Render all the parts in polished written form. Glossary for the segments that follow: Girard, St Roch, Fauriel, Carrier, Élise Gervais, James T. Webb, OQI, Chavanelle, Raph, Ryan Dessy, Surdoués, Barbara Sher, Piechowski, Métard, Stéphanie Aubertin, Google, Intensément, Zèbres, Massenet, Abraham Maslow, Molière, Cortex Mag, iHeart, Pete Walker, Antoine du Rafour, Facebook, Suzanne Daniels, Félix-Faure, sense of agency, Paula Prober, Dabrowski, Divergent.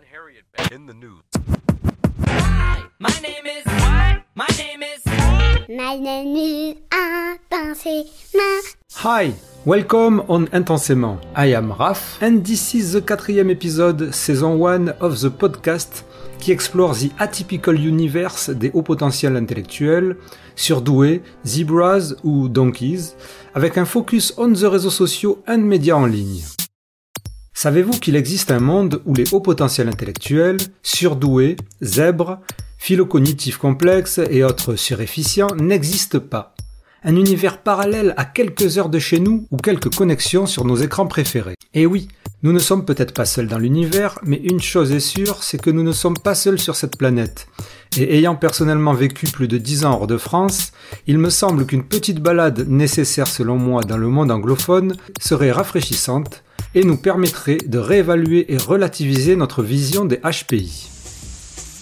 and Harriet back in the news. Hi, my name is what? My name is Intensément. Hi, welcome on Intensément. I am Raph, and this is the 4th episode, season 1 of the podcast qui explore the atypical universe des hauts potentiels intellectuels, surdoués, zebras ou donkeys, avec un focus on the réseaux sociaux and médias en ligne. Savez-vous qu'il existe un monde où les hauts potentiels intellectuels, surdoués, zèbres, phylocognitifs complexes et autres surefficients n'existent pas? Un univers parallèle à quelques heures de chez nous ou quelques connexions sur nos écrans préférés. Et oui, nous ne sommes peut-être pas seuls dans l'univers, mais une chose est sûre, c'est que nous ne sommes pas seuls sur cette planète. Et ayant personnellement vécu plus de 10 ans hors de France, il me semble qu'une petite balade nécessaire selon moi dans le monde anglophone serait rafraîchissante et nous permettrait de réévaluer et relativiser notre vision des HPI.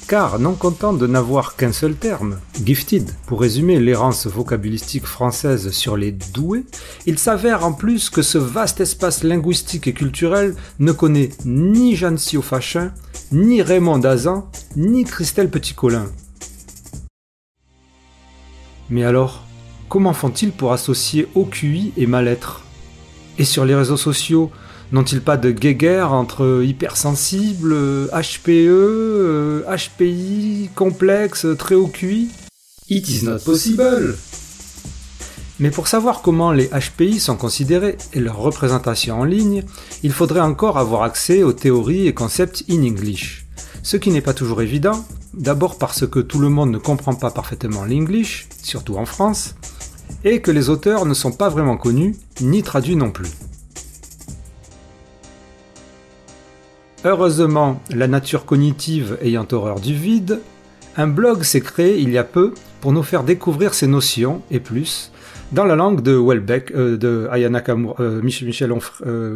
Car, non content de n'avoir qu'un seul terme, « gifted », pour résumer l'errance vocabulistique française sur les « doués », il s'avère en plus que ce vaste espace linguistique et culturel ne connaît ni Jeanne Siaud-Facchin, ni Raymond Dazan, ni Christelle Petit-Colin. Mais alors, comment font-ils pour associer OQI et mal-être? Et sur les réseaux sociaux, n'ont-ils pas de guéguerre entre hypersensibles, HPE, HPI, complexes, très haut QI? It is not possible! Mais pour savoir comment les HPI sont considérés et leur représentation en ligne, il faudrait encore avoir accès aux théories et concepts in English. Ce qui n'est pas toujours évident, d'abord parce que tout le monde ne comprend pas parfaitement l'English, surtout en France, et que les auteurs ne sont pas vraiment connus, ni traduits non plus. Heureusement, la nature cognitive ayant horreur du vide, un blog s'est créé il y a peu pour nous faire découvrir ces notions, et plus, dans la langue de Houellebecq, de Ayanakamura,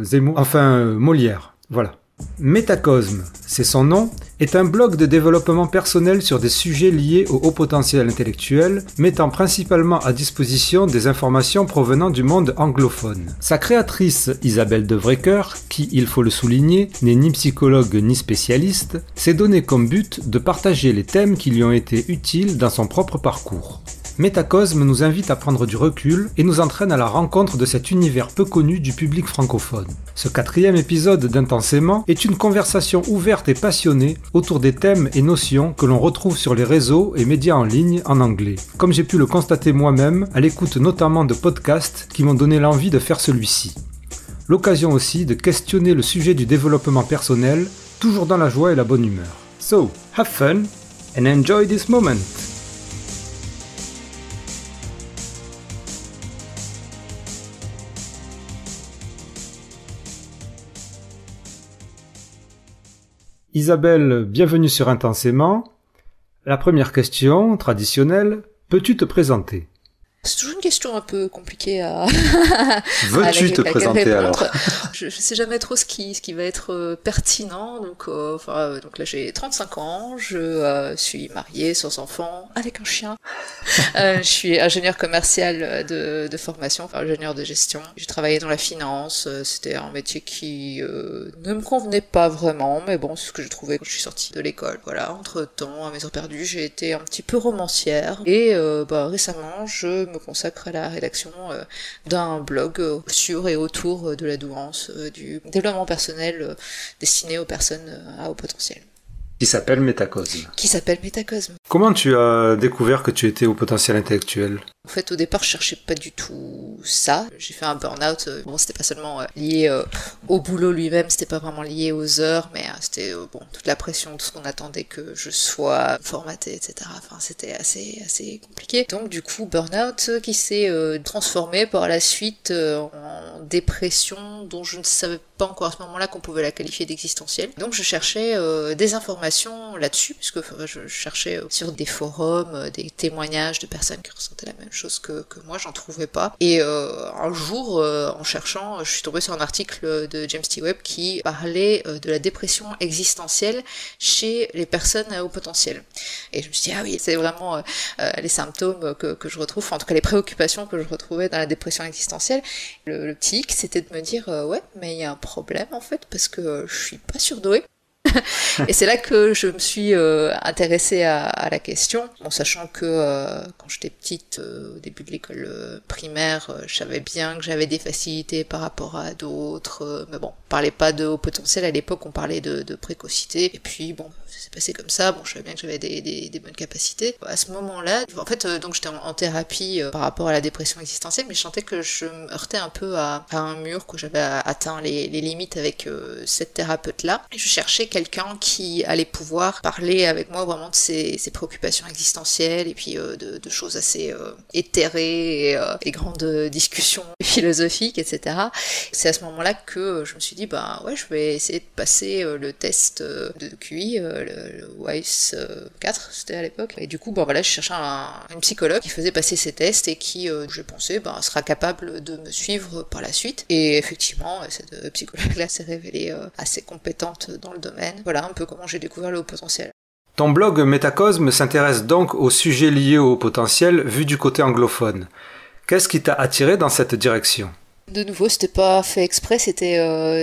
Zemmour, Molière, voilà. Métacosme, c'est son nom, est un blog de développement personnel sur des sujets liés au haut potentiel intellectuel, mettant principalement à disposition des informations provenant du monde anglophone. Sa créatrice, Isabelle Devrecker, qui, il faut le souligner, n'est ni psychologue ni spécialiste, s'est donné comme but de partager les thèmes qui lui ont été utiles dans son propre parcours. Métacosme nous invite à prendre du recul et nous entraîne à la rencontre de cet univers peu connu du public francophone. Ce 4th épisode d'Intensément est une conversation ouverte et passionnée autour des thèmes et notions que l'on retrouve sur les réseaux et médias en ligne en anglais, comme j'ai pu le constater moi-même à l'écoute notamment de podcasts qui m'ont donné l'envie de faire celui-ci. L'occasion aussi de questionner le sujet du développement personnel, toujours dans la joie et la bonne humeur. So, have fun and enjoy this moment! Isabelle, bienvenue sur Intensément. La première question, traditionnelle, peux-tu te présenter? C'est toujours une question un peu compliquée à... Veux-tu te présenter alors? Je ne sais jamais trop ce qui va être pertinent. Donc là, j'ai 35 ans, je suis mariée, sans enfant, avec un chien. Je suis ingénieure commerciale de formation, enfin ingénieure de gestion. J'ai travaillé dans la finance, c'était un métier qui ne me convenait pas vraiment, mais bon, c'est ce que je trouvais quand je suis sortie de l'école. Voilà, entre-temps, à mes heures perdues, j'ai été un petit peu romancière. Et récemment, je me consacre à la rédaction d'un blog sur et autour de la douance, du développement personnel destiné aux personnes à haut potentiel. Qui s'appelle Métacosme. Comment tu as découvert que tu étais au potentiel intellectuel? En fait, au départ, je cherchais pas du tout ça. J'ai fait un burn-out. Bon, c'était pas seulement lié au boulot lui-même, c'était pas vraiment lié aux heures, mais c'était toute la pression, tout ce qu'on attendait que je sois formatée, etc. Enfin, c'était assez compliqué. Donc, du coup, burn-out qui s'est transformé par la suite en dépression, dont je ne savais pas encore à ce moment-là qu'on pouvait la qualifier d'existentielle. Donc, je cherchais des informations là-dessus, puisque je cherchais sur des forums, des témoignages de personnes qui ressentaient la même chose que moi, j'en trouvais pas. Et un jour, en cherchant, je suis tombée sur un article de James T. Webb qui parlait de la dépression existentielle chez les personnes à haut potentiel. Et je me suis dit, ah oui, c'est vraiment les symptômes que je retrouve, enfin, en tout cas les préoccupations que je retrouvais dans la dépression existentielle. Le petit hic, c'était de me dire, ouais, mais il y a un problème en fait, parce que je suis pas surdouée. Et c'est là que je me suis intéressée à la question, en sachant que quand j'étais petite, au début de l'école primaire, je savais bien que j'avais des facilités par rapport à d'autres, mais bon, on parlait pas de haut potentiel à l'époque, on parlait de précocité, et puis bon, ça s'est passé comme ça, bon, je savais bien que j'avais des bonnes capacités. À ce moment-là, en fait, donc j'étais en thérapie par rapport à la dépression existentielle, mais je sentais que je me heurtais un peu à un mur, que j'avais atteint les limites avec cette thérapeute-là. Et je cherchais quelqu'un qui allait pouvoir parler avec moi vraiment de ses préoccupations existentielles, et puis de choses assez éthérées et grandes discussions philosophiques, etc. C'est à ce moment-là que je me suis dit, bah ouais, je vais essayer de passer le test de QI, le WISE 4, c'était à l'époque. Et du coup, bon voilà, je cherchais une psychologue qui faisait passer ces tests et qui, je pensais, bah, sera capable de me suivre par la suite. Et effectivement, cette psychologue-là s'est révélée assez compétente dans le domaine. Voilà un peu comment j'ai découvert le haut potentiel. Ton blog Métacosme s'intéresse donc aux sujets liés au haut potentiel vu du côté anglophone. Qu'est-ce qui t'a attiré dans cette direction ? De nouveau, c'était pas fait exprès, c'était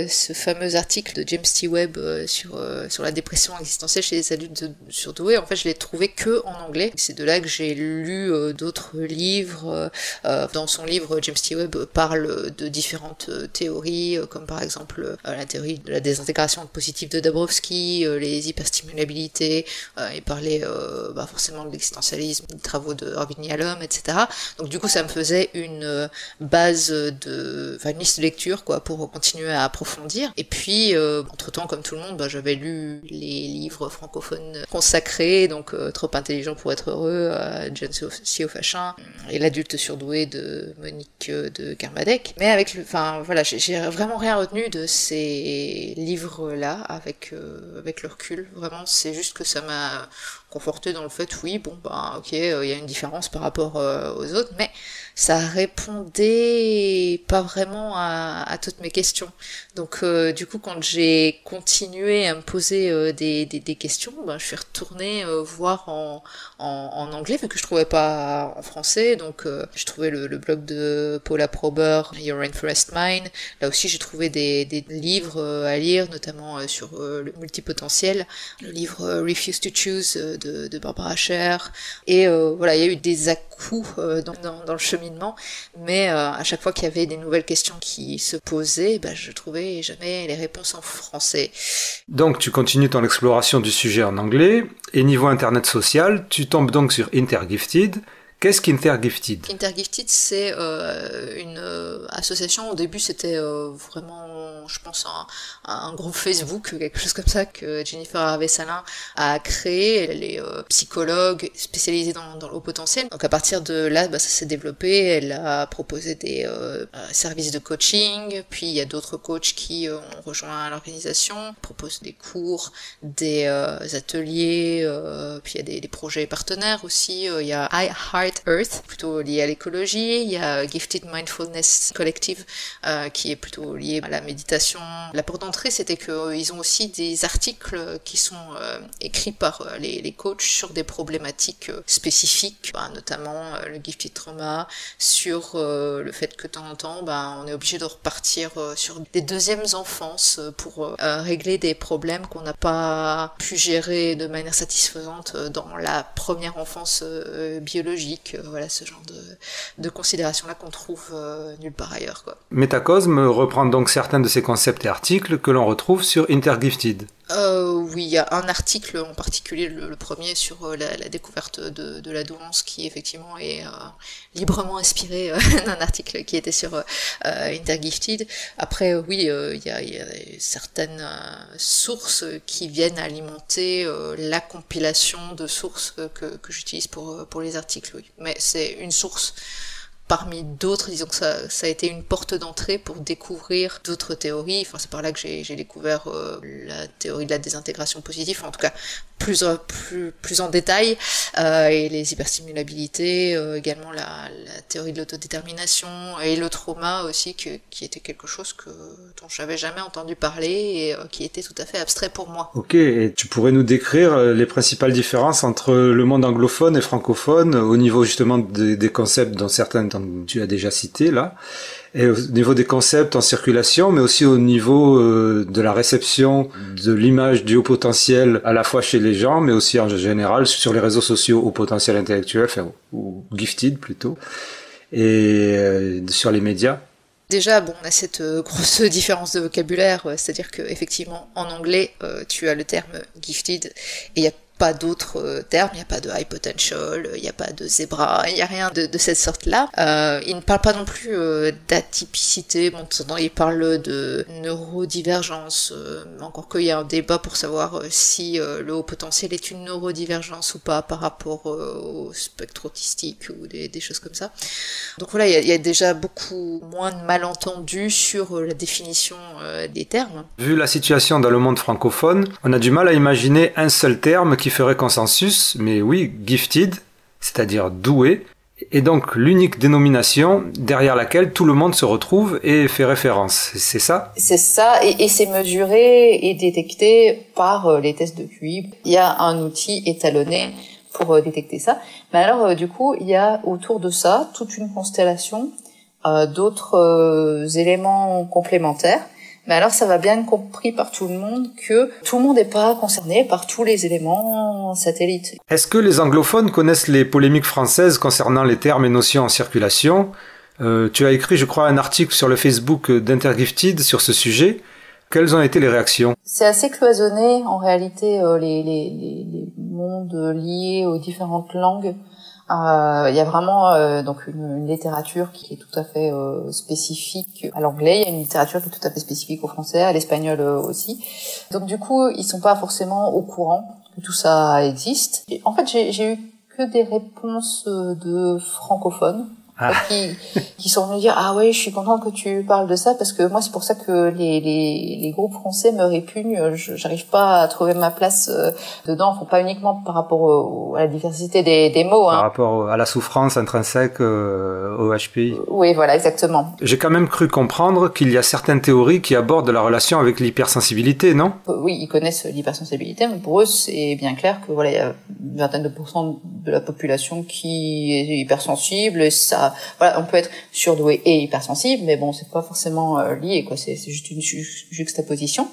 ce fameux article de James T. Webb sur la dépression existentielle chez les adultes surdoués. En fait, je l'ai trouvé que en anglais. C'est de là que j'ai lu d'autres livres. Dans son livre, James T. Webb parle de différentes théories, comme par exemple la théorie de la désintégration positive de Dabrowski, les hyperstimulabilités, il parlait forcément de l'existentialisme, des travaux de Irving Yalom, etc. Donc du coup, ça me faisait une base une liste de lecture quoi, pour continuer à approfondir. Et puis, entre-temps, comme tout le monde, j'avais lu les livres francophones consacrés, donc Trop intelligent pour être heureux, Jeanne Siaud-Facchin, et L'adulte surdoué de Monique de Garmadec. Mais avec j'ai vraiment rien retenu de ces livres-là avec le recul. Vraiment, c'est juste que ça m'a conforté dans le fait, oui, bon, ok, il y a une différence par rapport aux autres, mais ça répondait pas vraiment à toutes mes questions. Donc, du coup, quand j'ai continué à me poser des questions, je suis retournée voir en anglais, vu que je trouvais pas en français. Donc, je trouvais le blog de Paula Prober, Your Rainforest Mind. Là aussi, j'ai trouvé des livres à lire, notamment sur le multipotentiel, le livre Refuse to Choose de Barbara Sher. Et voilà, il y a eu des à-coups dans le cheminement, mais à chaque fois qu'il y avait des nouvelles questions qui se posaient, je trouvais jamais les réponses en français. Donc tu continues ton exploration du sujet en anglais, et niveau internet social, tu tombes donc sur Intergifted. Qu'est-ce qu'Intergifted ? Intergifted, c'est une association. Au début, c'était vraiment, je pense, un groupe Facebook, quelque chose comme ça, que Jennifer Arvessalin a créé. Elle est psychologue spécialisée dans le haut potentiel. Donc à partir de là, ça s'est développé. Elle a proposé des services de coaching. Puis il y a d'autres coachs qui ont rejoint l'organisation, proposent des cours, des ateliers. Puis il y a des projets partenaires aussi. Il y a iHeart, Earth, plutôt lié à l'écologie. Il y a Gifted Mindfulness Collective, qui est plutôt lié à la méditation. La porte d'entrée, c'était qu'ils ont aussi des articles qui sont écrits par les coachs sur des problématiques spécifiques, notamment le Gifted Trauma, sur le fait que de temps en temps, on est obligé de repartir sur des deuxièmes enfances pour régler des problèmes qu'on n'a pas pu gérer de manière satisfaisante dans la première enfance biologique. Voilà ce genre de considération-là qu'on trouve nulle part ailleurs, quoi. Métacosme reprend donc certains de ces concepts et articles que l'on retrouve sur Intergifted. Oui, il y a un article en particulier, le premier sur la découverte de la douance, qui effectivement est librement inspiré d'un article qui était sur Intergifted. Après, oui, il y a certaines sources qui viennent alimenter la compilation de sources que j'utilise pour les articles, oui. Mais c'est une source parmi d'autres, disons que ça a été une porte d'entrée pour découvrir d'autres théories. Enfin, c'est par là que j'ai découvert la théorie de la désintégration positive, en tout cas plus en détail, et les hyperstimulabilités, également la théorie de l'autodétermination et le trauma aussi, qui était quelque chose dont je n'avais jamais entendu parler et qui était tout à fait abstrait pour moi. Ok, et tu pourrais nous décrire les principales différences entre le monde anglophone et francophone au niveau justement des concepts dont certains comme tu as déjà cité là, et au niveau des concepts en circulation, mais aussi au niveau de la réception de l'image du haut potentiel, à la fois chez les gens, mais aussi en général sur les réseaux sociaux haut potentiel intellectuel, enfin, ou gifted plutôt, et sur les médias. Déjà, bon, on a cette grosse différence de vocabulaire, c'est-à-dire qu'effectivement, en anglais, tu as le terme « gifted » et il n'y a pas d'autres termes, il n'y a pas de « high potential », il n'y a pas de « zebra », il n'y a rien de cette sorte-là. Ils ne parlent pas non plus d'atypicité, bon, ils parlent de neurodivergence, encore qu'il y a un débat pour savoir si le haut potentiel est une neurodivergence ou pas par rapport au spectre autistique ou des choses comme ça. Donc voilà, il y a déjà beaucoup moins de malentendus sur la définition des termes. Vu la situation dans le monde francophone, on a du mal à imaginer un seul terme qui ferait consensus, mais oui, gifted, c'est-à-dire doué, est donc l'unique dénomination derrière laquelle tout le monde se retrouve et fait référence, c'est ça? C'est ça, et c'est mesuré et détecté par les tests de QI. Il y a un outil étalonné pour détecter ça. Mais alors, du coup, il y a autour de ça toute une constellation d'autres éléments complémentaires. Mais alors, ça va bien être compris par tout le monde que tout le monde n'est pas concerné par tous les éléments satellites. Est-ce que les anglophones connaissent les polémiques françaises concernant les termes et notions en circulation? Tu as écrit, je crois, un article sur le Facebook d'Intergifted sur ce sujet. Quelles ont été les réactions? C'est assez cloisonné, en réalité, les mondes liés aux différentes langues. Il y a vraiment donc une littérature qui est tout à fait spécifique à l'anglais, il y a une littérature qui est tout à fait spécifique au français, à l'espagnol aussi. Donc du coup, ils sont pas forcément au courant que tout ça existe. Et, en fait, j'ai eu que des réponses de francophones qui sont venus dire « Ah ouais, je suis contente que tu parles de ça, parce que moi, c'est pour ça que les groupes français me répugnent, j'arrive pas à trouver ma place dedans. » Enfin, pas uniquement par rapport à la diversité des mots. Hein. Par rapport à la souffrance intrinsèque au HPI. Oui, voilà, exactement. J'ai quand même cru comprendre qu'il y a certaines théories qui abordent la relation avec l'hypersensibilité, non? Oui, ils connaissent l'hypersensibilité, mais pour eux, c'est bien clair que voilà, il y a une vingtaine de pourcents de la population qui est hypersensible, et ça... Voilà, on peut être surdoué et hypersensible, mais bon, c'est pas forcément lié, quoi. C'est juste une juxtaposition.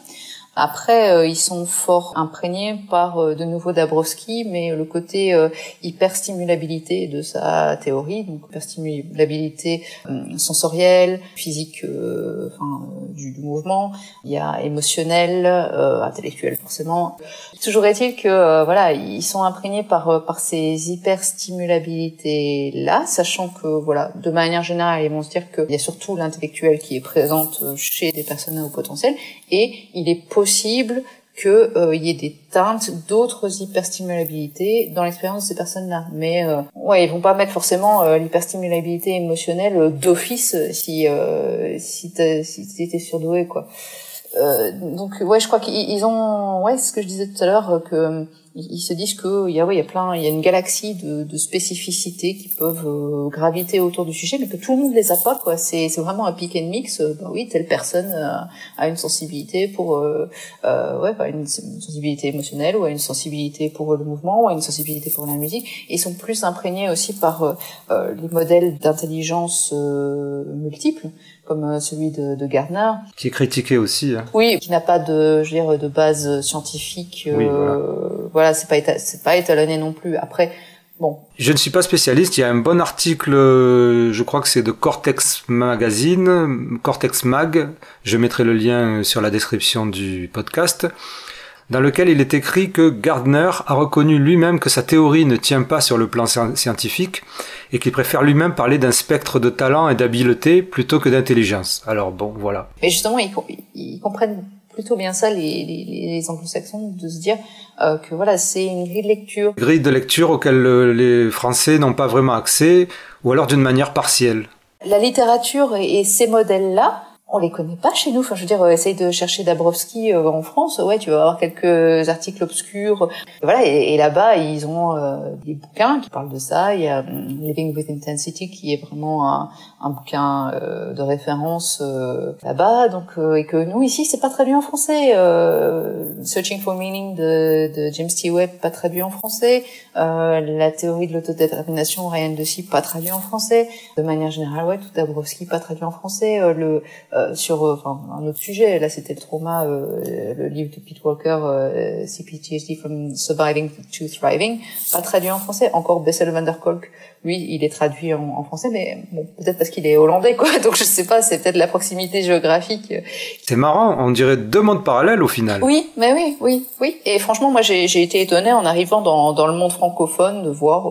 Après, ils sont fort imprégnés par de nouveau Dabrowski, mais le côté hyperstimulabilité de sa théorie, donc hyperstimulabilité sensorielle, physique, du mouvement, il y a émotionnel, intellectuel forcément. Toujours est-il que voilà, ils sont imprégnés par ces hyperstimulabilités là, sachant que voilà, de manière générale, ils vont se dire qu'il y a surtout l'intellectuel qui est présente chez des personnes à haut potentiel, et il est possible qu'il y ait des teintes d'autres hyperstimulabilités dans l'expérience de ces personnes-là. Mais ouais, ils vont pas mettre forcément l'hyperstimulabilité émotionnelle d'office si t'étais surdoué, quoi. Donc ouais, je crois qu'ils ont, ouais, ce que je disais tout à l'heure, que ils se disent que il y a une galaxie de spécificités qui peuvent graviter autour du sujet, mais que tout le monde les a pas, quoi. C'est vraiment un pick and mix. Ben oui, telle personne a une sensibilité pour une sensibilité émotionnelle, ou a une sensibilité pour le mouvement, ou a une sensibilité pour la musique. Et ils sont plus imprégnés aussi par les modèles d'intelligence multiples, comme celui de Gardner, qui est critiqué aussi. Hein. Oui, qui n'a pas de base scientifique. Oui, voilà, c'est pas étalonné non plus. Après, bon. Je ne suis pas spécialiste. Il y a un bon article, je crois que c'est de Cortex Mag. Je mettrai le lien sur la description du podcast, dans lequel il est écrit que Gardner a reconnu lui-même que sa théorie ne tient pas sur le plan scientifique et qu'il préfère lui-même parler d'un spectre de talent et d'habileté plutôt que d'intelligence. Alors bon, voilà. Mais justement, ils comprennent plutôt bien ça, les anglo-saxons, de se dire que voilà, c'est une grille de lecture. Grille de lecture auquel les Français n'ont pas vraiment accès, ou alors d'une manière partielle. La littérature et ces modèles-là on les connaît pas chez nous. Enfin, je veux dire, essaye de chercher Dabrowski en France, ouais, tu vas avoir quelques articles obscurs. Voilà, et là-bas, ils ont des bouquins qui parlent de ça. Il y a Living with Intensity qui est vraiment un bouquin de référence là-bas. Donc, et que nous ici, c'est pas traduit en français. Searching for Meaning de James T. Webb, pas traduit en français. La théorie de l'autodétermination, Ryan Dessy, pas traduit en français. De manière générale, ouais, tout Dabrowski, pas traduit en français. Sur un autre sujet, là c'était le trauma, le livre de Pete Walker, CPTSD from Surviving to Thriving, pas traduit en français. Encore Bessel van der Kolk, lui il est traduit en français, mais bon, peut-être parce qu'il est hollandais quoi, donc je sais pas, c'est peut-être la proximité géographique. C'est marrant, on dirait deux mondes parallèles au final. Oui, mais oui. Et franchement, moi j'ai été étonnée en arrivant dans le monde francophone de voir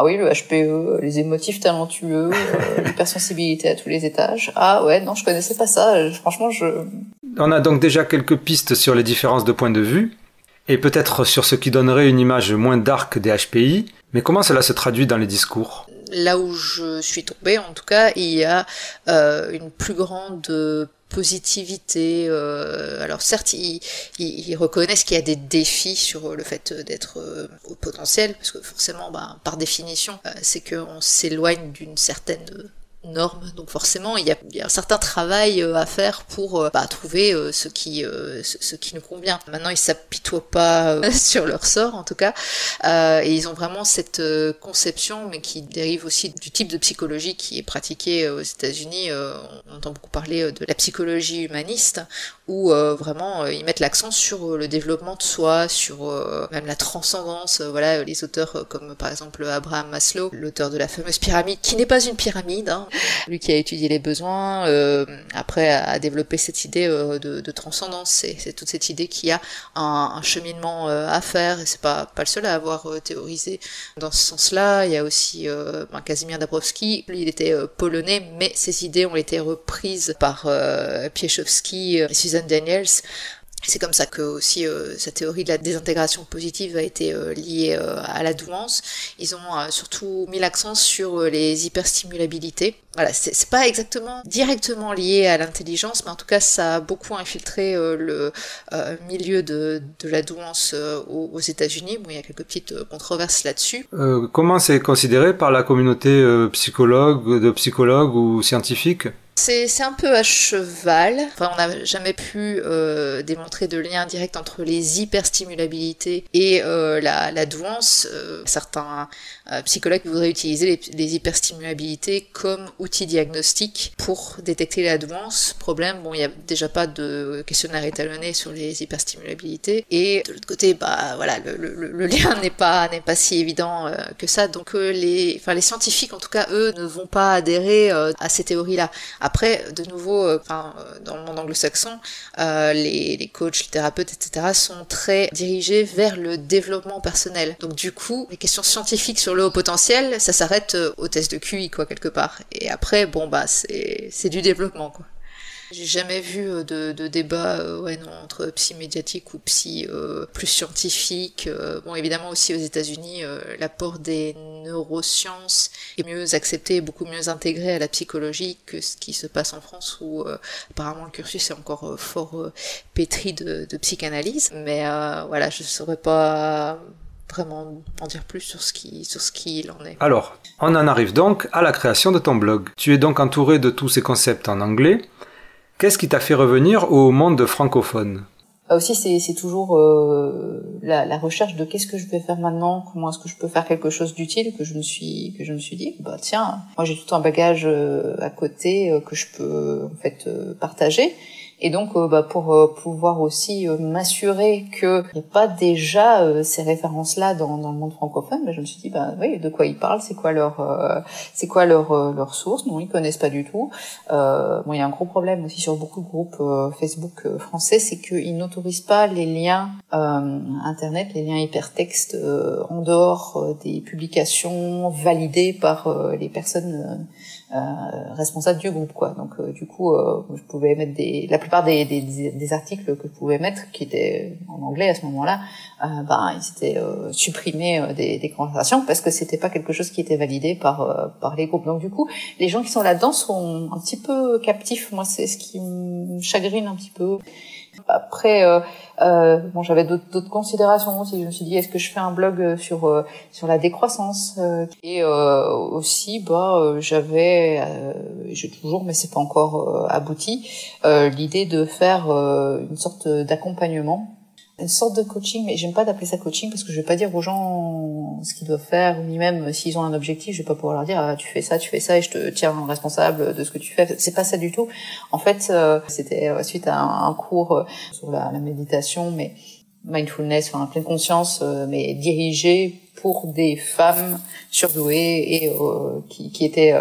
ah oui, le HPE, les émotifs talentueux, l'hypersensibilité à tous les étages. Ah ouais, non, je connaissais pas ça. Franchement, On a donc déjà quelques pistes sur les différences de points de vue, et peut-être sur ce qui donnerait une image moins dark des HPI. Mais comment cela se traduit dans les discours ? Là où je suis tombée, en tout cas, il y a une plus grande positivité. Alors certes, ils reconnaissent qu'il y a des défis sur le fait d'être au potentiel, parce que forcément, par définition, c'est qu'on s'éloigne d'une certaine norme. Donc forcément, il y a un certain travail à faire pour trouver ce qui nous convient. Maintenant, ils s'apitoient pas sur leur sort, en tout cas. Et ils ont vraiment cette conception, mais qui dérive aussi du type de psychologie qui est pratiquée aux États-Unis. On entend beaucoup parler de la psychologie humaniste, où vraiment ils mettent l'accent sur le développement de soi, sur même la transcendance. Voilà, les auteurs comme par exemple Abraham Maslow, l'auteur de la fameuse pyramide, qui n'est pas une pyramide, hein, lui qui a étudié les besoins, après a développé cette idée de transcendance. C'est toute cette idée qu'il y a un cheminement à faire, et c'est pas le seul à avoir théorisé dans ce sens-là. Il y a aussi Casimir Dabrowski, lui il était polonais, mais ses idées ont été reprises par Piechowski et Suzanne Daniels. C'est comme ça que aussi sa théorie de la désintégration positive a été liée à la douance. Ils ont surtout mis l'accent sur les hyperstimulabilités. Voilà, c'est pas exactement directement lié à l'intelligence, mais en tout cas ça a beaucoup infiltré le milieu de la douance aux États-Unis. Bon, il y a quelques petites controverses là-dessus. Comment c'est considéré par la communauté psychologues ou scientifiques ? C'est un peu à cheval. Enfin, on n'a jamais pu démontrer de lien direct entre les hyperstimulabilités et la douance. Certains psychologues voudraient utiliser les hyperstimulabilités comme outil diagnostique pour détecter la douance. Problème, bon, il n'y a déjà pas de questionnaire étalonné sur les hyperstimulabilités. Et de l'autre côté, voilà, le lien n'est pas si évident que ça. Donc les scientifiques, en tout cas, eux, ne vont pas adhérer à ces théories-là. Après, de nouveau, dans le monde anglo-saxon, les coachs, les thérapeutes, etc. sont très dirigés vers le développement personnel. Donc du coup, les questions scientifiques sur le haut potentiel, ça s'arrête au test de QI, quoi, quelque part. Et après, c'est du développement, quoi. J'ai jamais vu de débat entre psy médiatique ou psy plus scientifique. Bon, évidemment aussi aux États-Unis, l'apport des neurosciences est mieux accepté, beaucoup mieux intégré à la psychologie que ce qui se passe en France, où apparemment le cursus est encore fort pétri de psychanalyse. Mais voilà, je saurais pas vraiment en dire plus sur ce qui il en est. Alors, on en arrive donc à la création de ton blog. Tu es donc entouré de tous ces concepts en anglais. Qu'est-ce qui t'a fait revenir au monde francophone ? Aussi, c'est toujours la recherche de qu'est-ce que je vais faire maintenant, comment est-ce que je peux faire quelque chose d'utile, que je me suis dit tiens, moi j'ai tout un bagage à côté que je peux en fait partager. Et donc pour pouvoir aussi m'assurer que il n'y a pas déjà ces références là dans le monde francophone, je me suis dit oui, de quoi ils parlent, c'est quoi leur source. Non, ils connaissent pas du tout. Bon, il y a un gros problème aussi sur beaucoup de groupes Facebook français, c'est qu'ils n'autorisent pas les liens internet, les liens hypertextes en dehors des publications validées par les personnes responsable du groupe, quoi. Donc du coup, je pouvais mettre la plupart des articles que je pouvais mettre, qui étaient en anglais à ce moment-là, ils étaient supprimés des conversations parce que c'était pas quelque chose qui était validé par les groupes. Donc du coup, les gens qui sont là-dedans sont un petit peu captifs. Moi, c'est ce qui me chagrine un petit peu. Après, j'avais d'autres considérations aussi. Je me suis dit, est-ce que je fais un blog sur la décroissance aussi, j'avais, j'ai toujours, mais c'est pas encore abouti, l'idée de faire une sorte d'accompagnement, une sorte de coaching, mais j'aime pas d'appeler ça coaching parce que je vais pas dire aux gens ce qu'ils doivent faire, ni même s'ils ont un objectif, je vais pas pouvoir leur dire, ah, tu fais ça et je te tiens responsable de ce que tu fais. C'est pas ça du tout. En fait, c'était suite à un cours sur la méditation, mais mindfulness, enfin, pleine conscience, mais dirigé pour des femmes surdouées et qui étaient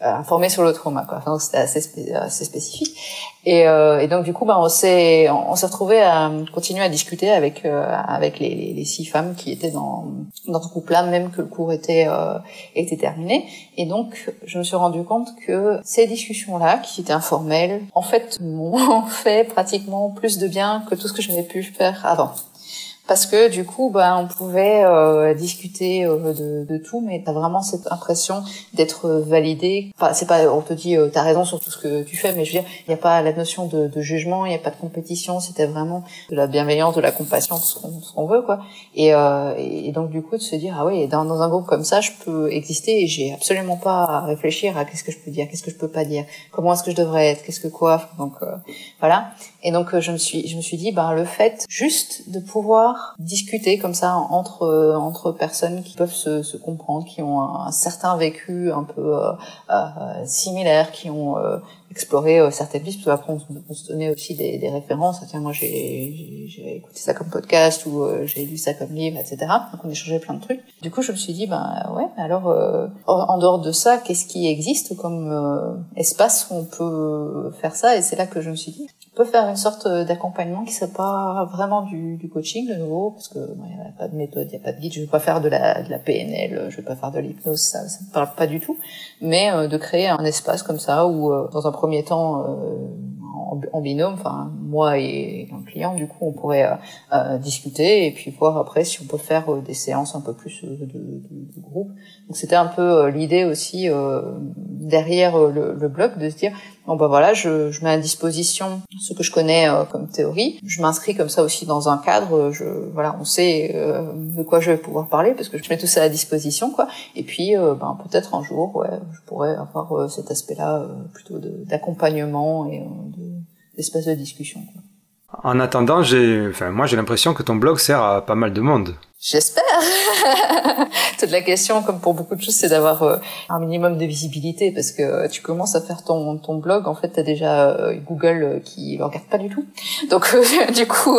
informées sur le trauma, quoi. Enfin, donc c'était assez spécifique. Et donc du coup, on s'est retrouvé à continuer à discuter avec les 6 femmes qui étaient dans ce groupe-là, même que le cours était terminé. Et donc je me suis rendu compte que ces discussions-là, qui étaient informelles, en fait m'ont fait pratiquement plus de bien que tout ce que j'avais pu faire avant. Parce que du coup, on pouvait discuter de tout, mais t'as vraiment cette impression d'être validé. Enfin, c'est pas, on te dit t'as raison sur tout ce que tu fais, mais je veux dire, il n'y a pas la notion de jugement, il n'y a pas de compétition. C'était vraiment de la bienveillance, de la compassion, de ce qu'on veut, quoi. Et donc du coup, de se dire, ah oui, dans un groupe comme ça, je peux exister et j'ai absolument pas à réfléchir à qu'est-ce que je peux dire, qu'est-ce que je peux pas dire, comment est-ce que je devrais être, qu'est-ce que quoi. Donc voilà. Et donc je me suis dit, le fait juste de pouvoir discuter comme ça entre personnes qui peuvent se comprendre, qui ont un certain vécu un peu similaire, qui ont exploré certaines pistes, parce qu'après on se donnait aussi des références. Tiens, moi j'ai écouté ça comme podcast ou j'ai lu ça comme livre, etc. Donc on échangeait plein de trucs. Du coup je me suis dit en dehors de ça, qu'est-ce qui existe comme espace où on peut faire ça? Et c'est là que je me suis dit, peut faire une sorte d'accompagnement qui serait pas vraiment du coaching, de nouveau, parce que il n'y a pas de méthode, il n'y a pas de guide, je vais pas faire de la PNL, je vais pas faire de l'hypnose, ça me parle pas du tout, mais de créer un espace comme ça où dans un premier temps en binôme, enfin moi et un client, du coup on pourrait discuter et puis voir après si on peut faire des séances un peu plus de groupe. Donc c'était un peu l'idée aussi derrière le blog, de se dire je mets à disposition ce que je connais comme théorie, je m'inscris comme ça aussi dans un cadre, on sait de quoi je vais pouvoir parler parce que je mets tout ça à disposition, quoi. Et puis peut-être un jour je pourrais avoir cet aspect-là plutôt d'accompagnement et d'espace de discussion, quoi. En attendant, j'ai l'impression que ton blog sert à pas mal de monde. J'espère. Toute la question, comme pour beaucoup de choses, c'est d'avoir un minimum de visibilité, parce que tu commences à faire ton blog, en fait, t'as déjà Google qui le regarde pas du tout. Donc du coup,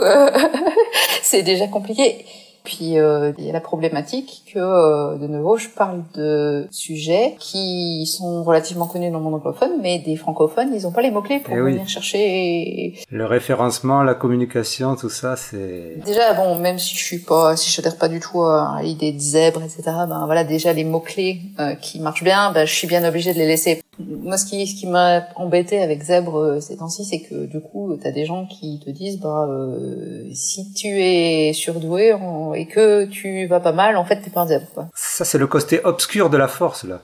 c'est déjà compliqué. Puis il y a la problématique que de nouveau je parle de sujets qui sont relativement connus dans le monde anglophone, mais des francophones ils n'ont pas les mots-clés pour venir chercher. Le référencement, la communication, tout ça c'est... Déjà même si je n'adhère pas du tout à l'idée de zèbre, etc. Déjà les mots-clés qui marchent bien, je suis bien obligée de les laisser. Moi ce qui m'a embêté avec zèbre ces temps-ci, c'est que du coup t'as des gens qui te disent si tu es surdoué et que tu vas pas mal, en fait t'es pas un zèbre, quoi. Ça c'est le côté obscur de la force, là.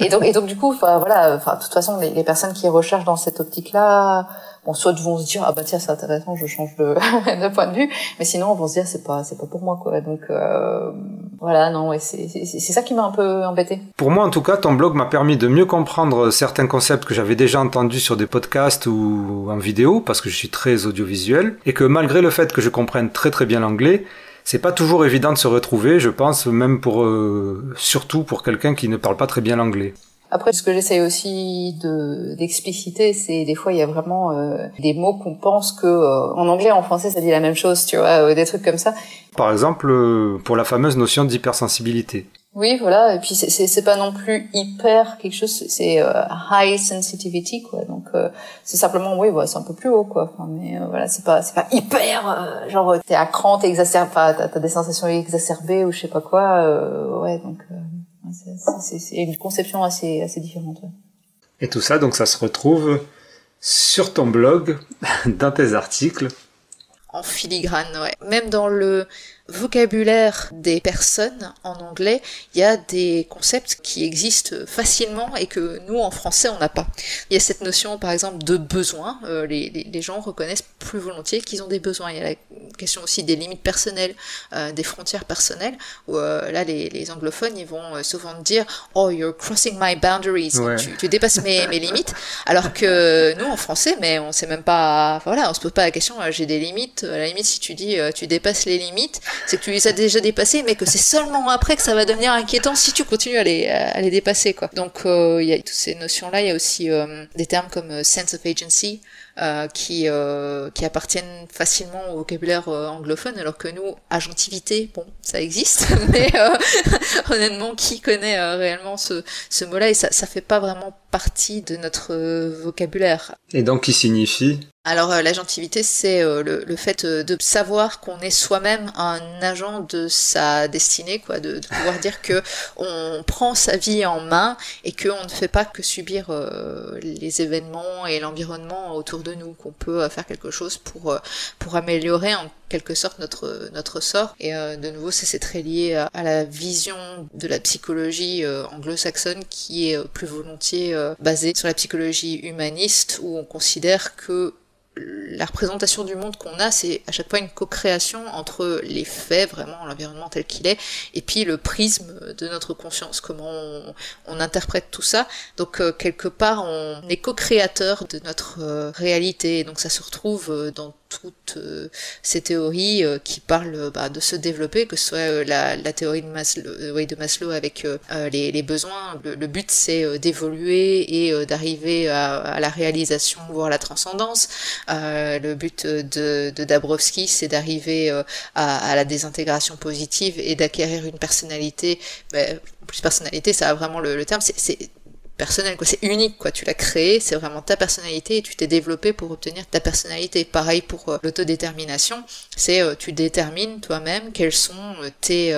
et donc du coup de toute façon les personnes qui recherchent dans cette optique là, soit vont se dire tiens c'est intéressant, je change de point de vue, mais sinon vont se dire c'est pas pour moi, quoi. Donc non, et c'est ça qui m'a un peu embêtée. Pour moi en tout cas, ton blog m'a permis de mieux comprendre certains concepts que j'avais déjà entendus sur des podcasts ou en vidéo, parce que je suis très audiovisuel, et que malgré le fait que je comprenne très très bien l'anglais, c'est pas toujours évident de se retrouver, je pense, même surtout pour quelqu'un qui ne parle pas très bien l'anglais. Après, ce que j'essaye aussi d'expliciter, c'est des fois il y a vraiment des mots qu'on pense que en anglais, en français, ça dit la même chose, tu vois, des trucs comme ça. Par exemple, pour la fameuse notion d'hypersensibilité. Oui, voilà. Et puis c'est pas non plus hyper quelque chose, c'est high sensitivity, quoi. Donc c'est simplement c'est un peu plus haut, quoi. Enfin, mais c'est pas hyper genre t'es à cran, t'as des sensations exacerbées ou je sais pas quoi. C'est une conception assez différente. Ouais. Et tout ça, donc ça se retrouve sur ton blog, dans tes articles. En filigrane, ouais. Même dans le vocabulaire des personnes en anglais, il y a des concepts qui existent facilement et que nous, en français, on n'a pas. Il y a cette notion, par exemple, de besoin. Les gens reconnaissent plus volontiers qu'ils ont des besoins. Il y a la question aussi des limites personnelles, des frontières personnelles, où là, les anglophones, ils vont souvent dire « Oh, you're crossing my boundaries. Ouais. » Tu dépasses mes limites. Alors que nous, en français, mais on sait même pas... Voilà, on se pose pas la question « J'ai des limites. » À la limite, si tu dis « Tu dépasses les limites », c'est que tu les as déjà dépassés, mais que c'est seulement après que ça va devenir inquiétant si tu continues à les dépasser, quoi. Donc, y a toutes ces notions-là. Il y a aussi des termes comme « sense of agency », qui appartiennent facilement au vocabulaire anglophone, alors que nous, agentivité, bon, ça existe, mais honnêtement, qui connaît réellement ce mot-là? Et ça fait pas vraiment partie de notre vocabulaire. Et donc, qui signifie? Alors, l'agentivité, c'est le fait de savoir qu'on est soi-même un agent de sa destinée, quoi, de pouvoir dire que on prend sa vie en main et qu'on ne fait pas que subir les événements et l'environnement autour de nous, qu'on peut faire quelque chose pour améliorer en quelque sorte notre sort. Et de nouveau, c'est très lié à la vision de la psychologie anglo-saxonne qui est plus volontiers basée sur la psychologie humaniste, où on considère que la représentation du monde qu'on a, c'est à chaque fois une co-création entre les faits, vraiment l'environnement tel qu'il est, et puis le prisme de notre conscience, comment on interprète tout ça. Donc quelque part, on est co-créateur de notre réalité, donc ça se retrouve dans toutes ces théories qui parlent de se développer, que ce soit la théorie de Maslow avec les besoins. Le but, c'est d'évoluer et d'arriver à la réalisation, voire la transcendance. Le but de Dabrowski, c'est d'arriver à la désintégration positive et d'acquérir une personnalité. Plus personnalité, ça a vraiment le terme, c'est personnel, quoi. C'est unique, quoi. Tu l'as créé, c'est vraiment ta personnalité et tu t'es développé pour obtenir ta personnalité. Pareil pour l'autodétermination, c'est tu détermines toi-même quelles sont tes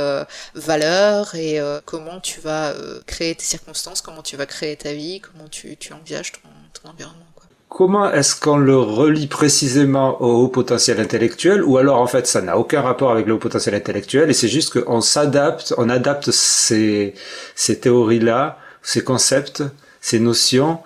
valeurs et comment tu vas créer tes circonstances, comment tu vas créer ta vie, comment tu envisages ton environnement, quoi. Comment est-ce qu'on le relie précisément au haut potentiel intellectuel, ou alors en fait ça n'a aucun rapport avec le haut potentiel intellectuel et c'est juste qu'on s'adapte, on adapte ces théories-là, ces concepts, ces notions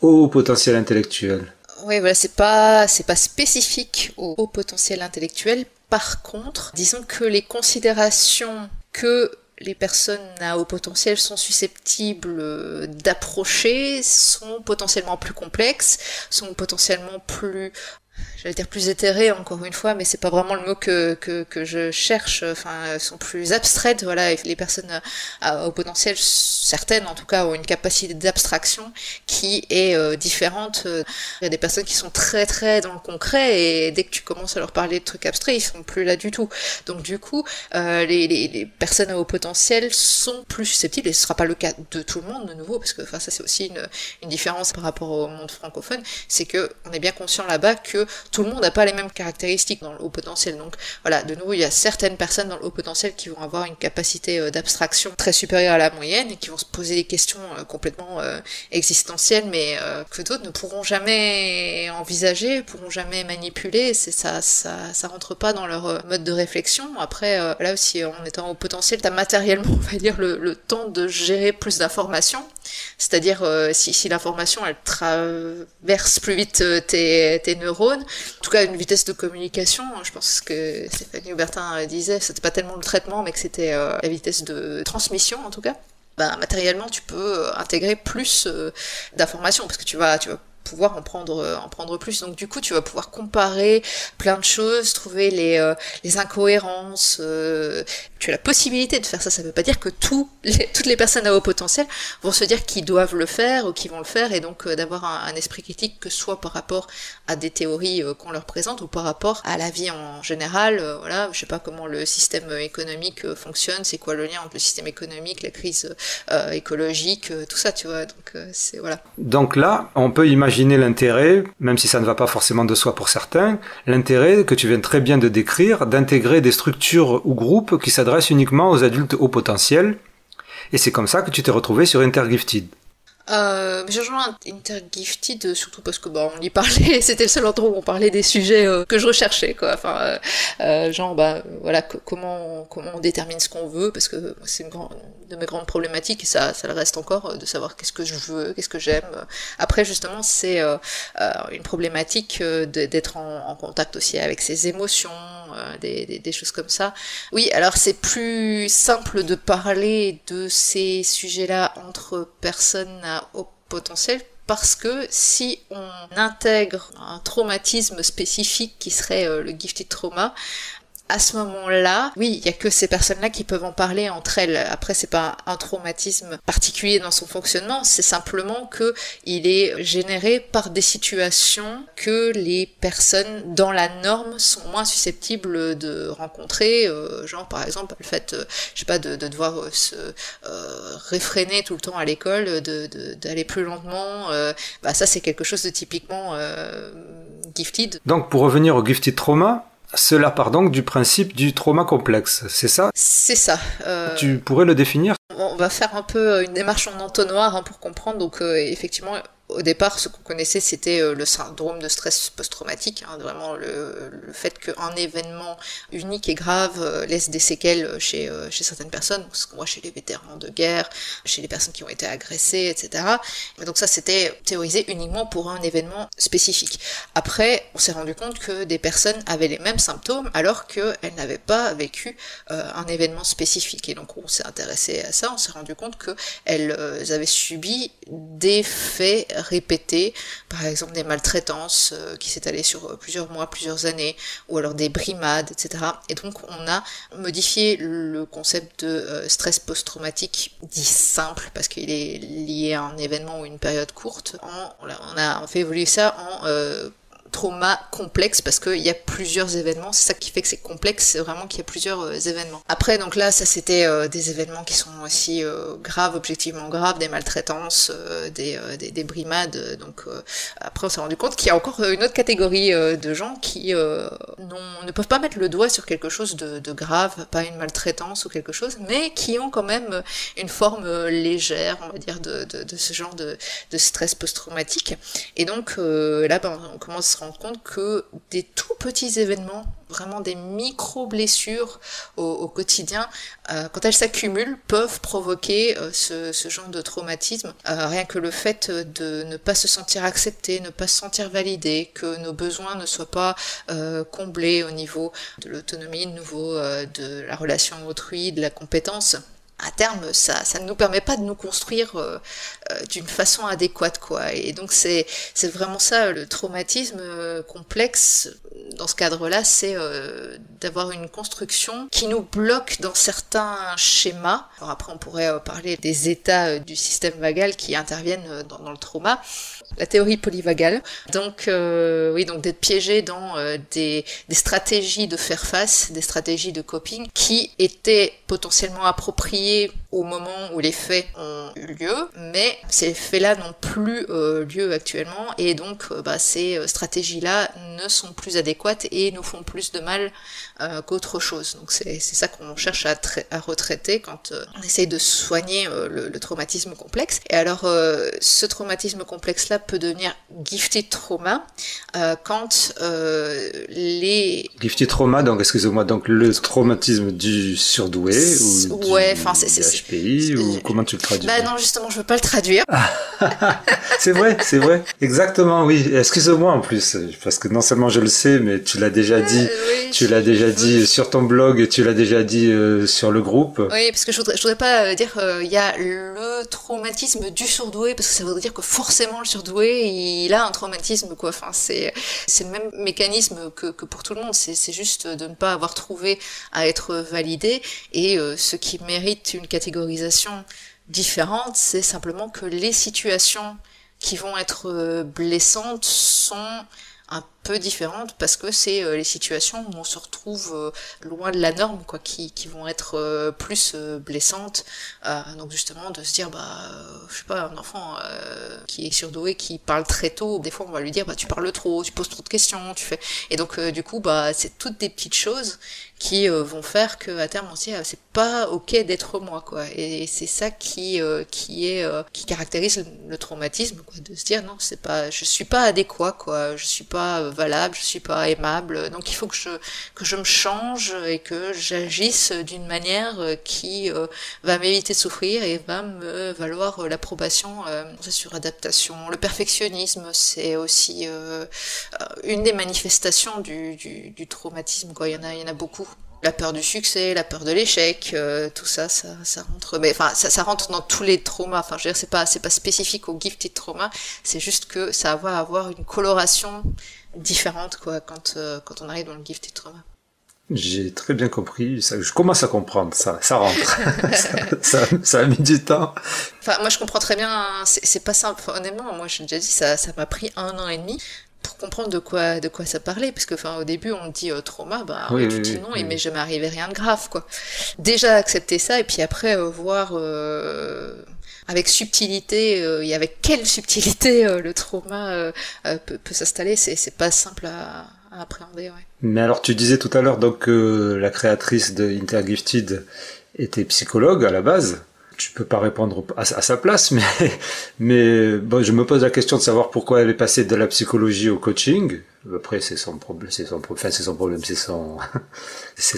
au potentiel intellectuel? Oui, voilà, c'est pas spécifique au potentiel intellectuel. Par contre, disons que les considérations que les personnes à haut potentiel sont susceptibles d'approcher sont potentiellement plus complexes, sont potentiellement plus... J'allais dire plus éthéré encore une fois, mais c'est pas vraiment le mot que je cherche. Enfin, sont plus abstraites, voilà. Et les personnes au potentiel, certaines en tout cas, ont une capacité d'abstraction qui est différente. Il y a des personnes qui sont très très dans le concret et dès que tu commences à leur parler de trucs abstraits, ils sont plus là du tout. Donc du coup, les personnes à haut potentiel sont plus susceptibles, et ce sera pas le cas de tout le monde de nouveau, parce que enfin ça c'est aussi une différence par rapport au monde francophone, c'est que on est bien conscient là-bas que tout le monde n'a pas les mêmes caractéristiques dans le haut potentiel. Donc voilà, de nouveau, il y a certaines personnes dans le haut potentiel qui vont avoir une capacité d'abstraction très supérieure à la moyenne et qui vont se poser des questions complètement existentielles, mais que d'autres ne pourront jamais envisager, pourront jamais manipuler. Ça rentre pas dans leur mode de réflexion. Après, là aussi, en étant au potentiel, t'as matériellement, on va dire, le temps de gérer plus d'informations. C'est-à-dire, si l'information, elle traverse plus vite tes neurones, en tout cas une vitesse de communication, hein, je pense que Stéphanie Aubertin disait, c'était pas tellement le traitement, mais que c'était la vitesse de transmission en tout cas, matériellement tu peux intégrer plus d'informations, parce que tu vas pouvoir en prendre plus. Donc du coup, tu vas pouvoir comparer plein de choses, trouver les incohérences. Tu as la possibilité de faire ça. Ça veut pas dire que toutes les personnes à haut potentiel vont se dire qu'ils doivent le faire ou qu'ils vont le faire, et donc d'avoir un esprit critique, que ce soit par rapport à des théories qu'on leur présente ou par rapport à la vie en général. Voilà, je sais pas comment le système économique fonctionne, c'est quoi le lien entre le système économique, la crise écologique, tout ça, tu vois. Donc c'est voilà. Donc là, on peut imaginer l'intérêt, même si ça ne va pas forcément de soi pour certains, l'intérêt que tu viens très bien de décrire, d'intégrer des structures ou groupes qui s'adressent uniquement aux adultes haut potentiel Et c'est comme ça que tu t'es retrouvée sur Intergifted. J'ai rejoint Intergifted surtout parce que bah, on y parlait, c'était le seul endroit où on parlait des sujets que je recherchais, quoi. Enfin, genre bah voilà, comment on détermine ce qu'on veut, parce que c'est une de mes grandes problématiques, et ça le reste encore, de savoir qu'est-ce que je veux, qu'est-ce que j'aime. Après justement c'est une problématique d'être en contact aussi avec ses émotions, des choses comme ça. Oui, alors c'est plus simple de parler de ces sujets-là entre personnes à haut potentiel, parce que si on intègre un traumatisme spécifique qui serait le gifted trauma, à ce moment-là, oui, il n'y a que ces personnes-là qui peuvent en parler entre elles. Après, c'est pas un traumatisme particulier dans son fonctionnement, c'est simplement que il est généré par des situations que les personnes dans la norme sont moins susceptibles de rencontrer, genre par exemple le fait, je sais pas, de devoir se réfréner tout le temps à l'école, d'aller plus lentement. Bah ça, c'est quelque chose de typiquement gifted. Donc, pour revenir au gifted trauma. Cela part donc du principe du trauma complexe, c'est ça? C'est ça. Tu pourrais le définir? On va faire un peu une démarche en entonnoir pour comprendre. Donc effectivement, au départ, ce qu'on connaissait, c'était le syndrome de stress post-traumatique. Hein, vraiment le fait qu'un événement unique et grave laisse des séquelles chez certaines personnes. Ce qu'on voit chez les vétérans de guerre, chez les personnes qui ont été agressées, etc. Mais donc ça, c'était théorisé uniquement pour un événement spécifique. Après, on s'est rendu compte que des personnes avaient les mêmes symptômes alors qu'elles n'avaient pas vécu un événement spécifique. Et donc on s'est intéressé à ça, on s'est rendu compte qu'elles avaient subi des faits répétés, par exemple des maltraitances qui s'étalaient sur plusieurs mois, plusieurs années, ou alors des brimades, etc. Et donc on a modifié le concept de stress post-traumatique dit simple, parce qu'il est lié à un événement ou une période courte. On fait évoluer ça en trauma complexe, parce qu'il y a plusieurs événements, c'est ça qui fait que c'est complexe, c'est vraiment qu'il y a plusieurs événements. Après, donc là, ça c'était des événements qui sont aussi graves, objectivement graves, des maltraitances, des brimades, donc après on s'est rendu compte qu'il y a encore une autre catégorie de gens qui ne peuvent pas mettre le doigt sur quelque chose de grave, pas une maltraitance ou quelque chose, mais qui ont quand même une forme légère, on va dire, de ce genre de stress post-traumatique. Et donc là, ben, on commence à rendre compte que des tout petits événements, vraiment des micro-blessures au quotidien, quand elles s'accumulent, peuvent provoquer ce genre de traumatisme. Rien que le fait de ne pas se sentir accepté, ne pas se sentir validé, que nos besoins ne soient pas comblés au niveau de l'autonomie, au niveau de la relation à autrui, de la compétence. À terme, ça ne nous permet pas de nous construire d'une façon adéquate, quoi. Et donc c'est vraiment ça, le traumatisme complexe dans ce cadre-là, c'est d'avoir une construction qui nous bloque dans certains schémas. Alors après, on pourrait parler des états du système vagal qui interviennent dans le trauma. La théorie polyvagale. Donc oui, donc d'être piégé dans des stratégies de faire face, des stratégies de coping qui étaient potentiellement appropriées au moment où les faits ont eu lieu, mais ces faits-là n'ont plus lieu actuellement, et donc ces stratégies-là ne sont plus adéquates et nous font plus de mal qu'autre chose. Donc c'est ça qu'on cherche à retraiter quand on essaye de soigner le traumatisme complexe. Et alors ce traumatisme complexe-là peut devenir gifted trauma quand les... Gifted trauma, donc excusez-moi, donc le traumatisme du surdoué ou du... Ouais, enfin c'est... HPI, ou comment tu le traduis? Bah non, justement, je veux pas le traduire. C'est vrai. Exactement, oui. Excuse-moi en plus, parce que non seulement je le sais, mais tu l'as déjà dit. Oui, tu l'as déjà dit sur ton blog, tu l'as déjà dit sur le groupe. Oui, parce que je voudrais pas dire il y a le traumatisme du surdoué, parce que ça voudrait dire que forcément le surdoué, il a un traumatisme, quoi. Enfin, c'est le même mécanisme que pour tout le monde. C'est juste de ne pas avoir trouvé à être validé, et ce qui mérite une catégorisation différente, c'est simplement que les situations qui vont être blessantes sont un peu différentes parce que c'est les situations où on se retrouve loin de la norme, quoi, qui vont être plus blessantes. Donc justement de se dire, je sais pas, un enfant qui est surdoué, qui parle très tôt, des fois on va lui dire, tu parles trop, tu poses trop de questions, tu fais. Et donc du coup, c'est toutes des petites choses qui vont faire que à terme on se dit, c'est pas ok d'être moi, quoi. Et c'est ça qui caractérise le traumatisme, quoi, de se dire non, c'est pas, je suis pas adéquat, quoi, je suis pas valable, je suis pas aimable, donc il faut que je me change et que j'agisse d'une manière qui va m'éviter de souffrir et va me valoir l'approbation. C'est sur adaptation, le perfectionnisme, c'est aussi une des manifestations du traumatisme, quoi. Il y en a beaucoup. La peur du succès, la peur de l'échec, tout ça, ça rentre. Mais enfin, ça rentre dans tous les traumas. Enfin, je veux dire, c'est pas spécifique au gifted trauma. C'est juste que ça va avoir une coloration différente, quoi, quand on arrive dans le gifted trauma. J'ai très bien compris. Ça, je commence à comprendre. Ça rentre. ça a mis du temps. Enfin, moi, je comprends très bien. Hein, c'est pas simple. Honnêtement, moi, j'ai déjà dit, ça m'a pris 1 an et demi. Pour comprendre de quoi ça parlait, parce que enfin au début on dit trauma, oui. Mais jamais arrivé rien de grave, quoi. Déjà accepter ça, et puis après voir avec subtilité et avec quelle subtilité le trauma peut s'installer, c'est pas simple à appréhender, ouais. Mais alors tu disais tout à l'heure donc que la créatrice de Intergifted était psychologue à la base. Je peux pas répondre à sa place, mais bon, je me pose la question de savoir pourquoi elle est passée de la psychologie au coaching. Après, c'est son problème, c'est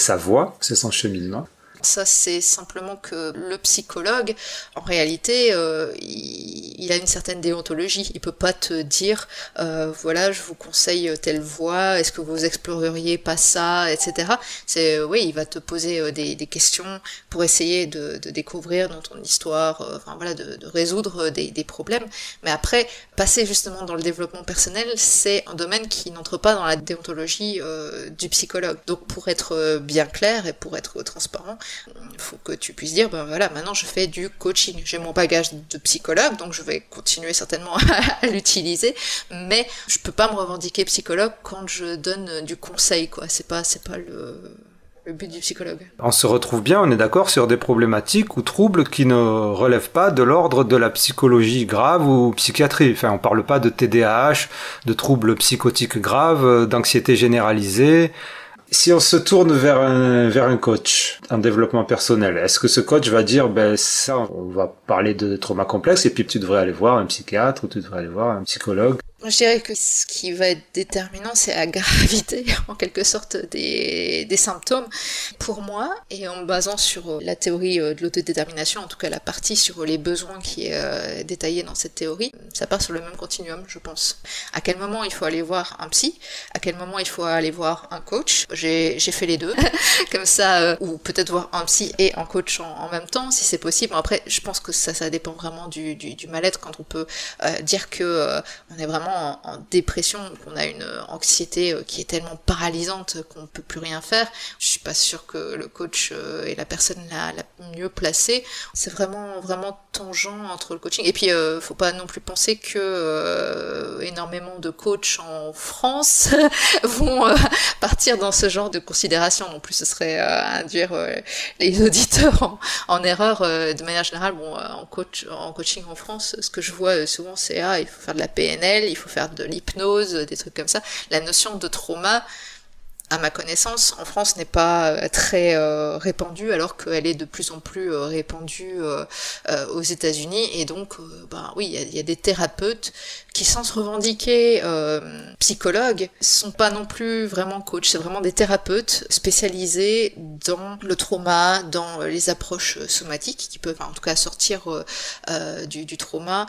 sa voie, c'est son cheminement. Ça, c'est simplement que le psychologue, en réalité, il a une certaine déontologie. Il peut pas te dire, voilà, je vous conseille telle voie, est-ce que vous exploreriez pas ça, etc. Oui, il va te poser des questions pour essayer de découvrir dans ton histoire, de résoudre des problèmes. Mais après, passer justement dans le développement personnel, c'est un domaine qui n'entre pas dans la déontologie du psychologue. Donc, pour être bien clair et pour être transparent, il faut que tu puisses dire, maintenant je fais du coaching, j'ai mon bagage de psychologue, donc je vais continuer certainement à l'utiliser, mais je peux pas me revendiquer psychologue quand je donne du conseil, quoi. C'est pas le but du psychologue. On se retrouve bien, on est d'accord, sur des problématiques ou troubles qui ne relèvent pas de l'ordre de la psychologie grave ou psychiatrie. Enfin, on parle pas de TDAH, de troubles psychotiques graves, d'anxiété généralisée. Si on se tourne vers un coach en développement personnel, est-ce que ce coach va dire, ça, on va parler de trauma complexe et puis tu devrais aller voir un psychiatre ou tu devrais aller voir un psychologue? Je dirais que ce qui va être déterminant, c'est la gravité, en quelque sorte, des symptômes. Pour moi, et en me basant sur la théorie de l'autodétermination, en tout cas la partie sur les besoins qui est détaillée dans cette théorie, ça part sur le même continuum, je pense. À quel moment il faut aller voir un psy? À quel moment il faut aller voir un coach? J'ai fait les deux, comme ça, ou peut-être voir un psy et un coach en même temps, si c'est possible. Après, je pense que ça dépend vraiment du mal-être, quand on peut dire que on est vraiment en dépression, qu'on a une anxiété qui est tellement paralysante qu'on ne peut plus rien faire. Je suis pas sûre que le coach est la personne la mieux placée. C'est vraiment tangent entre le coaching. Et puis, faut pas non plus penser que énormément de coachs en France vont partir dans ce genre de considération. En plus, ce serait induire les auditeurs en erreur. De manière générale, en coaching en France, ce que je vois souvent, c'est il faut faire de la PNL, il faut faire de l'hypnose, des trucs comme ça. La notion de trauma, à ma connaissance, en France n'est pas très répandue, alors qu'elle est de plus en plus répandue aux États-Unis. Et donc, oui, il y a des thérapeutes qui, sans se revendiquer psychologues, sont pas non plus vraiment coach. C'est vraiment des thérapeutes spécialisés dans le trauma, dans les approches somatiques, qui peuvent en tout cas sortir du trauma,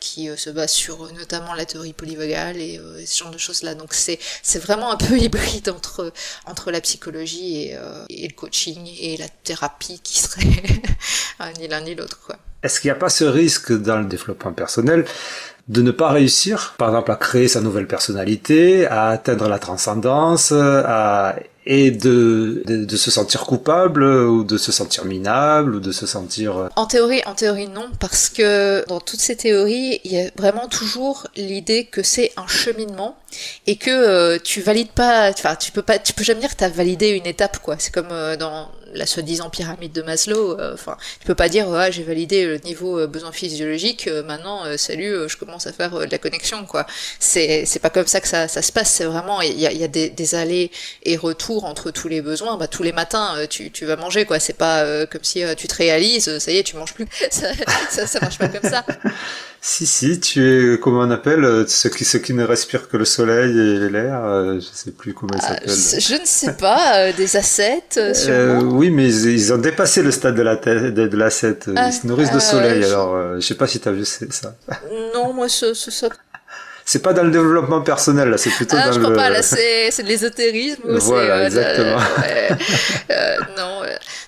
qui se base sur notamment la théorie polyvagale et ce genre de choses-là. Donc c'est vraiment un peu hybride entre la psychologie et le coaching et la thérapie, qui serait ni l'un ni l'autre, quoi. Est-ce qu'il n'y a pas ce risque dans le développement personnel de ne pas réussir, par exemple, à créer sa nouvelle personnalité, à atteindre la transcendance, à et de se sentir coupable ou de se sentir minable ou de se sentir... En théorie non, parce que dans toutes ces théories, il y a vraiment toujours l'idée que c'est un cheminement et que tu valides pas, enfin tu peux jamais dire que t'as validé une étape, quoi. C'est comme dans la soi-disant pyramide de Maslow, enfin tu peux pas dire ah, j'ai validé le niveau besoin physiologique, maintenant salut, je commence à faire de la connexion, quoi. C'est pas comme ça que ça se passe. C'est vraiment, il y a des allers et retours entre tous les besoins. Bah tous les matins tu vas manger, quoi. C'est pas comme si tu te réalises, ça y est, tu manges plus. ça marche pas comme ça. Si tu es, comment on appelle ceux qui ne respirent que le soleil et l'air, je sais plus comment ils s'appellent. Je ne sais pas, des ascètes, sûrement. Oui, mais ils ont dépassé le stade de l'ascète. Ils se nourrissent de soleil. Alors, je sais pas si t'as vu ça. Non, moi, ça. C'est pas dans le développement personnel, là, c'est plutôt dans le... Ah, je crois pas, là, c'est de l'ésotérisme. Voilà, exactement.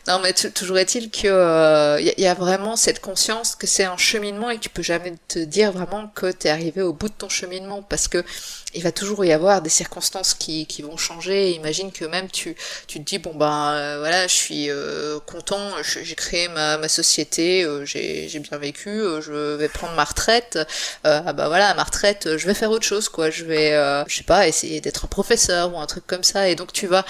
Non, mais toujours est-il que y a vraiment cette conscience que c'est un cheminement et que tu peux jamais te dire vraiment que t'es arrivé au bout de ton cheminement, parce que il va toujours y avoir des circonstances qui vont changer. Imagine que même tu te dis bon ben voilà, je suis content, j'ai créé ma société, j'ai bien vécu, je vais prendre ma retraite. Ah bah voilà, à ma retraite, je vais faire autre chose, quoi. Je vais je sais pas, essayer d'être un professeur ou un truc comme ça. Et donc tu vas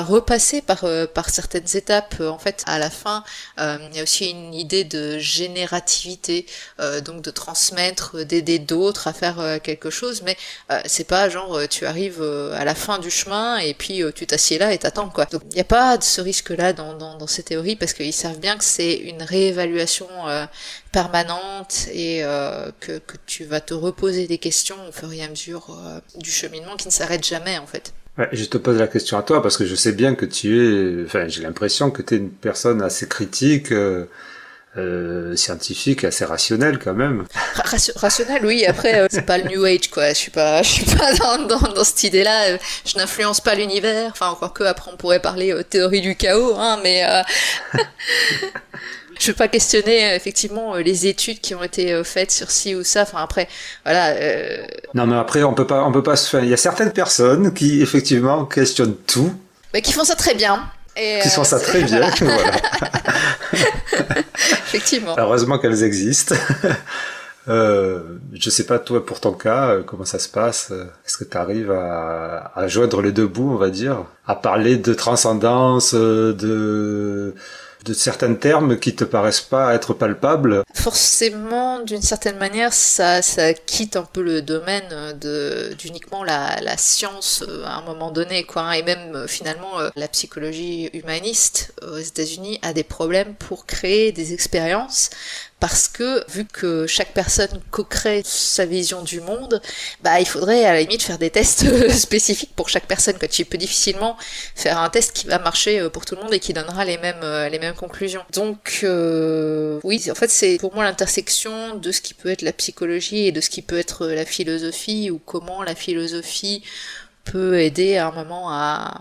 repasser par certaines étapes. En fait, à la fin, il y a aussi une idée de générativité, donc de transmettre, d'aider d'autres à faire quelque chose, mais c'est pas genre tu arrives à la fin du chemin et puis tu t'assieds là et t'attends, quoi. Donc il n'y a pas de ce risque-là dans ces théories, parce qu'ils savent bien que c'est une réévaluation permanente et que tu vas te reposer des questions au fur et à mesure du cheminement qui ne s'arrête jamais, en fait. Ouais, je te pose la question à toi parce que je sais bien que tu es, enfin j'ai l'impression que tu es une personne assez critique, scientifique, assez rationnelle quand même. Rationnelle, oui. Après, c'est pas le New Age, quoi. Je suis pas dans cette idée-là. Je n'influence pas l'univers. Enfin, encore que après on pourrait parler théorie du chaos, hein, mais. Je ne veux pas questionner effectivement les études qui ont été faites sur ci ou ça. Enfin après, voilà. Non mais après on peut pas. Enfin, il y a certaines personnes qui effectivement questionnent tout. Mais qui font ça très bien. Et qui font ça très bien. Voilà. Effectivement. Heureusement qu'elles existent. Je sais pas toi pour ton cas comment ça se passe. Est-ce que tu arrives à joindre les deux bouts, on va dire, à parler de transcendance, de certains termes qui te paraissent pas être palpables? Forcément, d'une certaine manière, ça quitte un peu le domaine d'uniquement la science à un moment donné, quoi. Et même, finalement, la psychologie humaniste aux États-Unis a des problèmes pour créer des expériences, parce que, vu que chaque personne co-crée sa vision du monde, bah, il faudrait, à la limite, faire des tests spécifiques pour chaque personne, que tu peux difficilement faire un test qui va marcher pour tout le monde et qui donnera les mêmes conclusions. Donc, oui, en fait, c'est pour moi l'intersection de ce qui peut être la psychologie et de ce qui peut être la philosophie, ou comment la philosophie peut aider à un moment à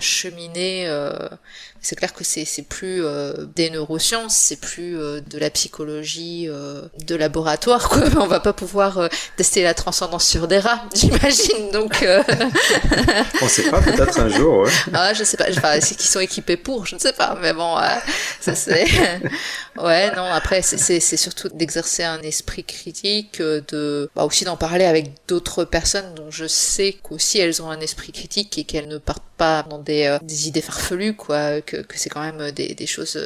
cheminer. C'est clair que c'est plus des neurosciences, c'est plus de la psychologie de laboratoire, quoi. On va pas pouvoir tester la transcendance sur des rats, j'imagine. Donc on sait pas, peut-être un jour. Ouais. Ah, je sais pas, enfin c'est qu'ils sont équipés pour, je ne sais pas, mais bon, ça c'est ouais, non, après c'est surtout d'exercer un esprit critique, de bah aussi d'en parler avec d'autres personnes dont je sais qu'aussi elles ont un esprit critique et qu'elles ne partent pas dans des idées farfelues, quoi. Que c'est quand même des choses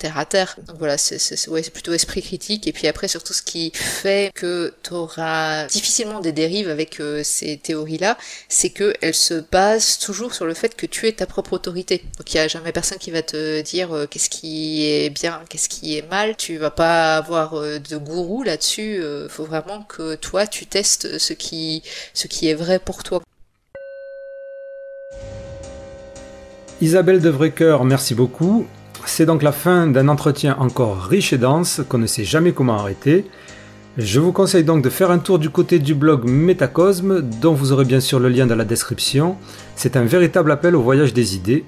terre à terre. Donc voilà, c'est plutôt esprit critique. Et puis après, surtout, ce qui fait que t'auras difficilement des dérives avec ces théories-là, c'est que elles se basent toujours sur le fait que tu es ta propre autorité. Donc il y a jamais personne qui va te dire qu'est-ce qui est bien, qu'est-ce qui est mal. Tu vas pas avoir de gourou là-dessus. Faut vraiment que toi, tu testes ce qui est vrai pour toi. Isabelle Devrecker, merci beaucoup. C'est donc la fin d'un entretien encore riche et dense qu'on ne sait jamais comment arrêter. Je vous conseille donc de faire un tour du côté du blog Métacosme, dont vous aurez bien sûr le lien dans la description. C'est un véritable appel au voyage des idées.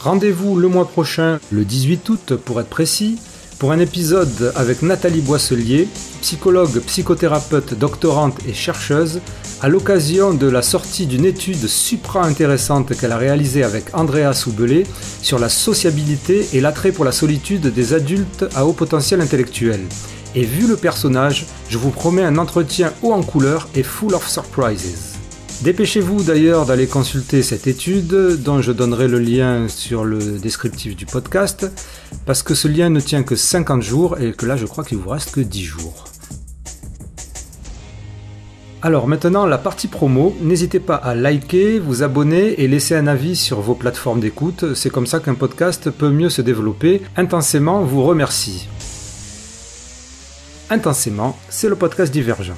Rendez-vous le mois prochain, le 18 août pour être précis, pour un épisode avec Nathalie Boisselier, psychologue, psychothérapeute, doctorante et chercheuse, à l'occasion de la sortie d'une étude supra-intéressante qu'elle a réalisée avec Andrea Soubelé sur la sociabilité et l'attrait pour la solitude des adultes à haut potentiel intellectuel. Et vu le personnage, je vous promets un entretien haut en couleur et full of surprises. Dépêchez-vous d'ailleurs d'aller consulter cette étude, dont je donnerai le lien sur le descriptif du podcast, parce que ce lien ne tient que 50 jours et que là je crois qu'il vous reste que 10 jours. Alors maintenant la partie promo, n'hésitez pas à liker, vous abonner et laisser un avis sur vos plateformes d'écoute, c'est comme ça qu'un podcast peut mieux se développer. Intensément vous remercie. Intensément, c'est le podcast divergent.